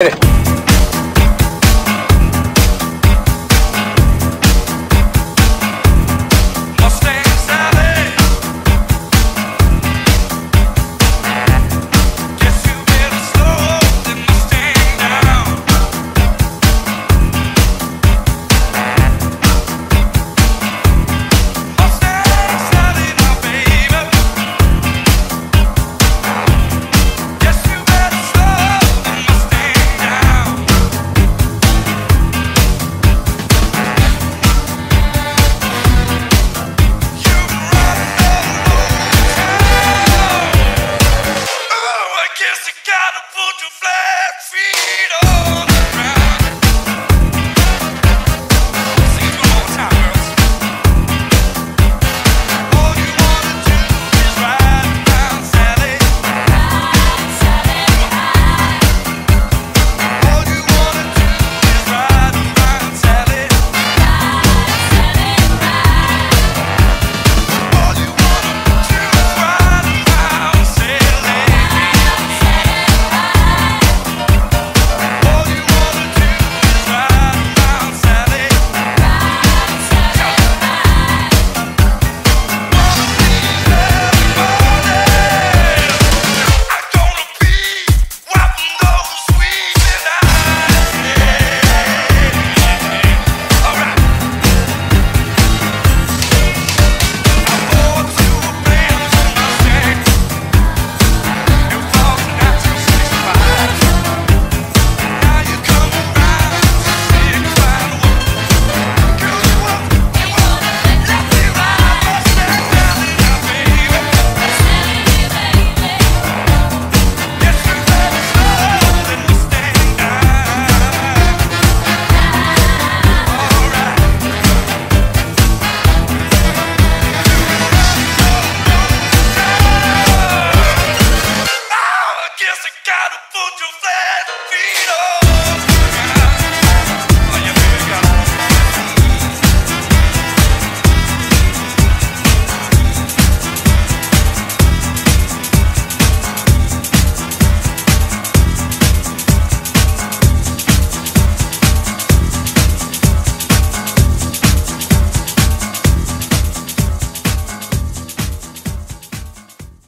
Get it.